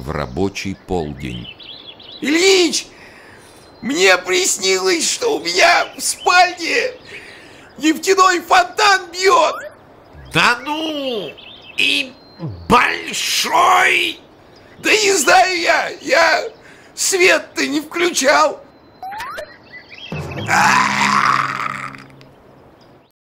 в рабочий полдень. Ильич, мне приснилось, что у меня в спальне нефтяной фонтан бьет. Да ну, и большой. Да не знаю я свет-то не включал.